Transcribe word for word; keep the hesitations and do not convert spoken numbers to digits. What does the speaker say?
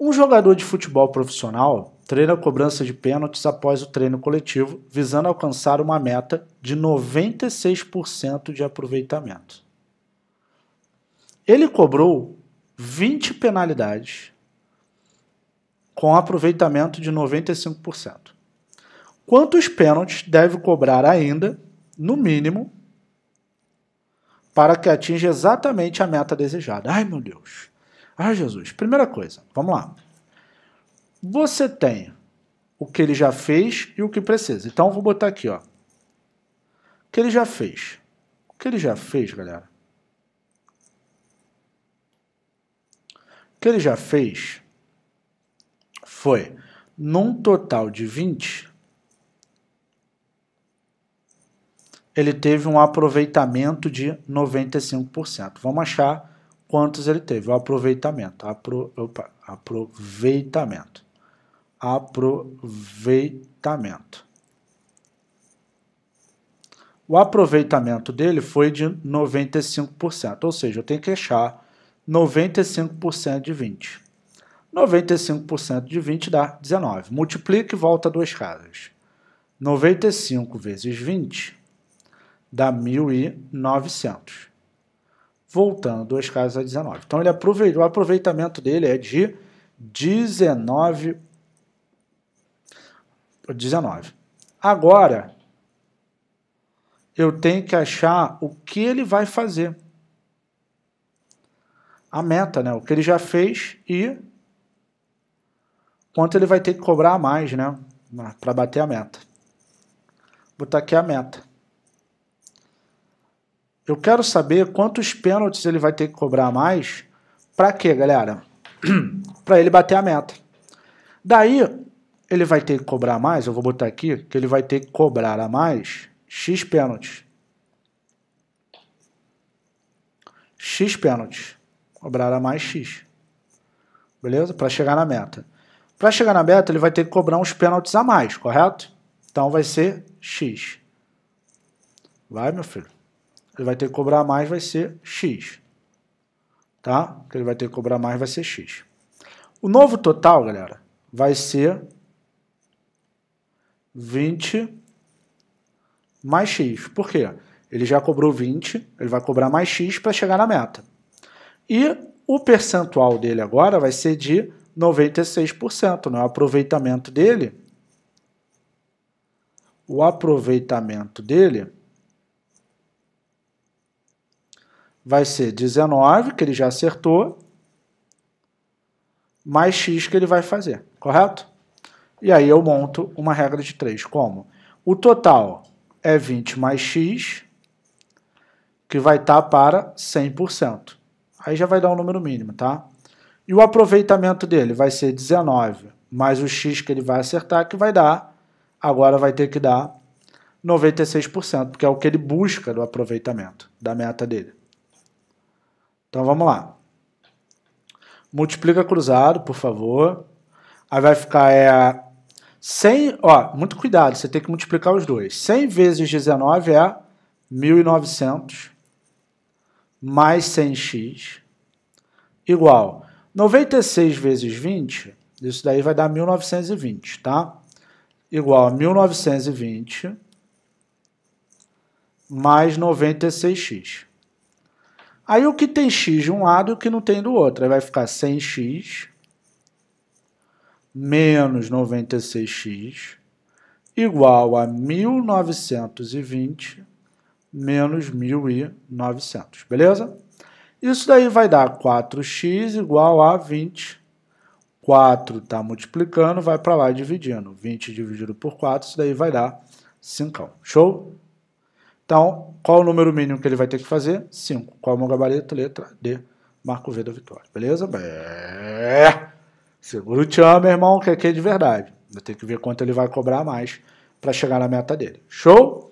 Um jogador de futebol profissional treina a cobrança de pênaltis após o treino coletivo, visando alcançar uma meta de noventa e seis por cento de aproveitamento. Ele cobrou vinte penalidades com aproveitamento de noventa e cinco por cento. Quantos pênaltis deve cobrar ainda, no mínimo, para que atinja exatamente a meta desejada? Ai, meu Deus! Ai, Jesus! Primeira coisa, vamos lá. Você tem o que ele já fez e o que precisa. Então, eu vou botar aqui, ó. O que ele já fez. O que ele já fez, galera? O que ele já fez foi, num total de vinte, ele teve um aproveitamento de noventa e cinco por cento. Vamos achar quantos ele teve. O aproveitamento. Apro, opa, aproveitamento. Aproveitamento. O aproveitamento dele foi de noventa e cinco por cento. Ou seja, eu tenho que achar noventa e cinco por cento de vinte. noventa e cinco por cento de vinte dá dezenove. Multiplica e volta duas casas. noventa e cinco vezes vinte dá mil e novecentos. Voltando duas casas a dezenove. Então, ele aproveitou, o aproveitamento dele é de dezenove. dezenove. Agora, eu tenho que achar o que ele vai fazer. A meta, né? O que ele já fez e quanto ele vai ter que cobrar a mais, né? Para bater a meta. Vou botar aqui a meta. Eu quero saber quantos pênaltis ele vai ter que cobrar a mais. Para quê, galera? Para ele bater a meta. Daí, ele vai ter que cobrar a mais. Eu vou botar aqui que ele vai ter que cobrar a mais X pênaltis. X pênaltis. Cobrar a mais X. Beleza? Para chegar na meta. Para chegar na meta, ele vai ter que cobrar uns pênaltis a mais, correto? Então vai ser X. Vai, meu filho. Ele vai ter que cobrar a mais, vai ser X. Tá? Ele vai ter que cobrar a mais, vai ser X. O novo total, galera, vai ser vinte mais X. Por quê? Ele já cobrou vinte, ele vai cobrar mais X para chegar na meta. E o percentual dele agora vai ser de noventa e seis por cento. Né? O aproveitamento dele, o aproveitamento dele vai ser dezenove, que ele já acertou, mais X que ele vai fazer, correto? E aí eu monto uma regra de três, como? O total é vinte mais X, que vai estar para cem por cento. Aí já vai dar um número mínimo, tá? E o aproveitamento dele vai ser dezenove mais o X que ele vai acertar, que vai dar, agora vai ter que dar noventa e seis por cento, porque é o que ele busca do aproveitamento, da meta dele. Então vamos lá. Multiplica cruzado, por favor. Aí vai ficar é, cem, ó, muito cuidado, você tem que multiplicar os dois. cem vezes dezenove é mil e novecentos. Mais cem x igual noventa e seis vezes vinte, isso daí vai dar mil novecentos e vinte, tá? Igual a mil novecentos e vinte mais noventa e seis x. Aí o que tem x de um lado e o que não tem do outro, aí vai ficar cem x menos noventa e seis x igual a mil novecentos e vinte menos mil e novecentos, beleza? Isso daí vai dar quatro x igual a vinte. quatro está multiplicando, vai para lá dividindo. vinte dividido por quatro, isso daí vai dar cinco. Show? Então, qual o número mínimo que ele vai ter que fazer? cinco. Qual é o meu gabarito? Letra D. Marco V da vitória, beleza? Bé... Segura o tchan, meu irmão, que aqui é de verdade. Vai ter que ver quanto ele vai cobrar mais para chegar na meta dele. Show?